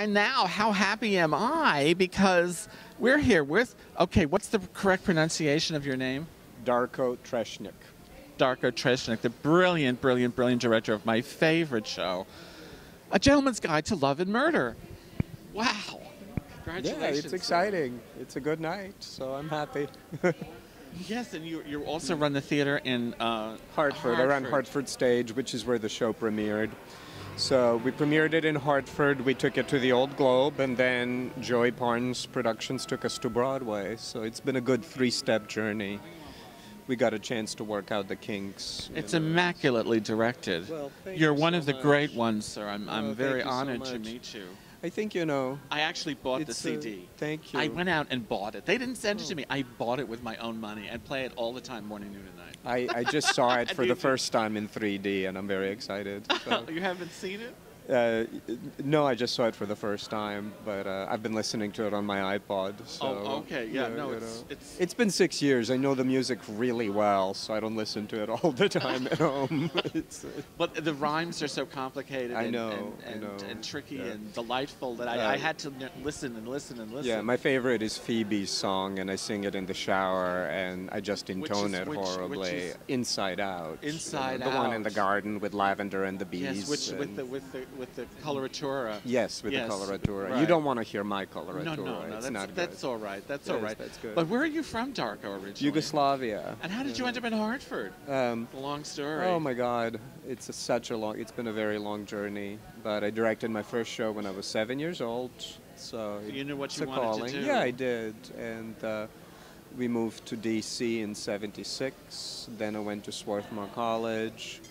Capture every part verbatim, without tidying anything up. And now, how happy am I, because we're here with, okay, what's the correct pronunciation of your name? Darko Tresnjak. Darko Tresnjak, the brilliant, brilliant, brilliant director of my favorite show, A Gentleman's Guide to Love and Murder. Wow. Congratulations. Yeah, it's exciting. It's a good night, so I'm happy. Yes, and you, you also run the theater in uh, Hartford. Hartford. I run Hartford Stage, which is where the show premiered. So we premiered it in Hartford, we took it to the Old Globe, and then Joey Parnes Productions took us to Broadway. So it's been a good three-step journey. We got a chance to work out the kinks. It's know. immaculately directed. Well, You're you one so of the much. great ones, sir. I'm, I'm oh, very honored so to meet you. I think you know. I actually bought the C D. A, thank you. I went out and bought it. They didn't send oh. it to me. I bought it with my own money. I play it all the time, morning, noon, and night. I, I just saw it for the first time in three D, and I'm very excited. So. You haven't seen it? Uh, no, I just saw it for the first time, but uh, I've been listening to it on my iPod. So, oh, okay, yeah, you know, no, you know. it's, it's... It's been six years. I know the music really well, so I don't listen to it all the time at home. It's, uh... But the rhymes are so complicated and, I know, and, and, I know. and tricky yeah. and delightful that I, uh, I had to listen and listen and listen. Yeah, my favorite is Phoebe's song, and I sing it in the shower, and I just intone is, it which, horribly. Which is... Inside Out. Inside you know, Out. The one in the garden with lavender and the bees. Yes, which, and... with the... With the With the coloratura. Yes, with yes, the coloratura. Right. You don't want to hear my coloratura. No, no, no. It's that's, not that's all right. That's yes, all right. That's good. But where are you from, Darko, originally? Yugoslavia. And how did yeah. you end up in Hartford? Um, long story. Oh, my God. It's a, such a long, it's been a very long journey. But I directed my first show when I was seven years old. So you knew what you wanted calling. to do. Yeah, I did. And uh, we moved to D C in seventy-six. Then I went to Swarthmore College.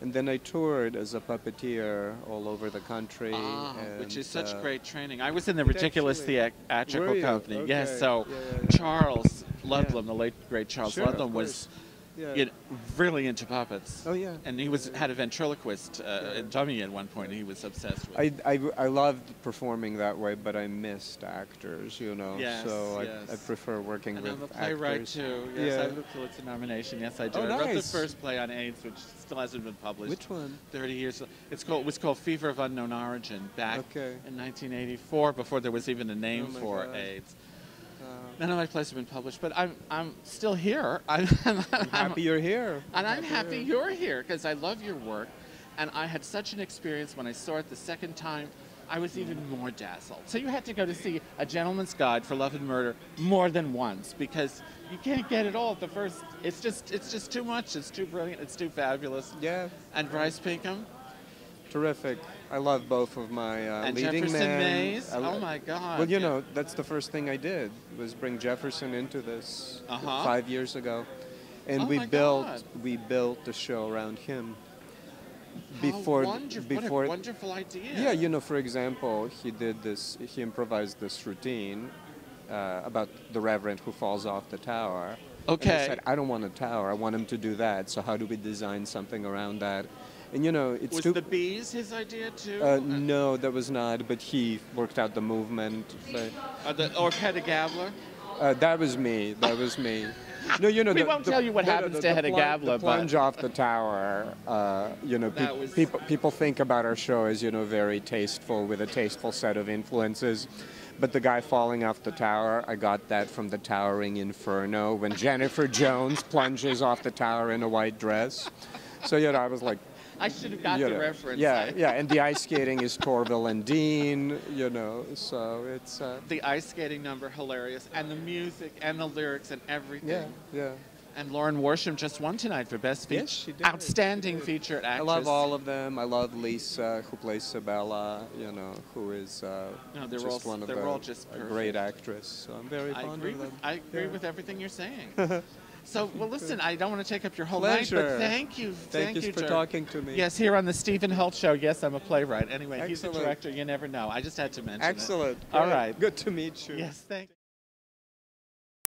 And then I toured as a puppeteer all over the country. Ah, and, which is such uh, great training. I was in the Ridiculous actually, Theatrical Company. Okay. Yes, so yeah, yeah, yeah. Charles Ludlam, yeah. the late, great Charles sure, Ludlam, was yeah. you know, really into puppets. Oh, yeah. And he was yeah, yeah. had a ventriloquist uh, yeah. dummy at one point yeah. he was obsessed with. I, I, I loved performing that way, but I missed actors, you know. Yes, so yes. I, I prefer working and with actors. And I'm a playwright, actors. too. Yes, yeah. I have a Pulitzer nomination. Yes, I do. Oh, I nice. wrote the first play on AIDS, which... still hasn't been published. Which one? thirty years. It's called. It was called Fever of Unknown Origin back okay. in nineteen eighty-four, before there was even a name oh for God. AIDS. Uh, None of my plays have been published, but I'm I'm still here. I'm, I'm, I'm happy you're here, and I'm happy, happy you're here because I love your work, and I had such an experience when I saw it the second time. I was even more dazzled. So you had to go to see A Gentleman's Guide for Love and Murder more than once because you can't get it all at the first. It's just, it's just too much. It's too brilliant. It's too fabulous. Yeah. And Bryce Pinkham. Terrific. I love both of my uh, and leading Jefferson men. Jefferson Mays. Oh my God. Well, you yeah. know, that's the first thing I did was bring Jefferson into this uh-huh. five years ago, and oh we built God. we built the show around him. Before, How before, what a wonderful idea. Yeah, you know, for example, he did this, he improvised this routine uh, about the reverend who falls off the tower. Okay. And he said, I don't want a tower, I want him to do that, so how do we design something around that? And you know, it's Was too, the bees his idea too? Uh, no, that was not, but he worked out the movement. Uh, the, or Hedda Gabler? Uh, that was me, that was me. No, you know, we the, won't the, tell you what the, happens the, the, to Hedda Gabler. The plunge but off the tower, uh, you know, pe was... people, people think about our show as, you know, very tasteful, with a tasteful set of influences. But the guy falling off the tower, I got that from the Towering Inferno, when Jennifer Jones plunges off the tower in a white dress. So, you know, I was like... I should have got you know, the reference. Yeah, yeah, and the ice skating is Torville and Dean, you know, so it's... Uh, the ice skating number, hilarious, and the music, and the lyrics, and everything. Yeah, yeah. And Lauren Worsham just won tonight for Best Feature. Yes, she did. Outstanding she did. featured actress. I love all of them. I love Lisa, who plays Sabella, you know, who is uh, no, they're just all, one of they're the all just great actress. So I'm very I fond agree of them. With, I agree yeah. with everything you're saying. So, well, listen, I don't want to take up your whole Pleasure. night, but thank you. Thank, thank you for Dirk. talking to me. Yes, here on the Stephen Holt Show. Yes, I'm a playwright. Anyway, Excellent. he's the director. You never know. I just had to mention Excellent. it. Excellent. All right. Good to meet you. Yes, thank you.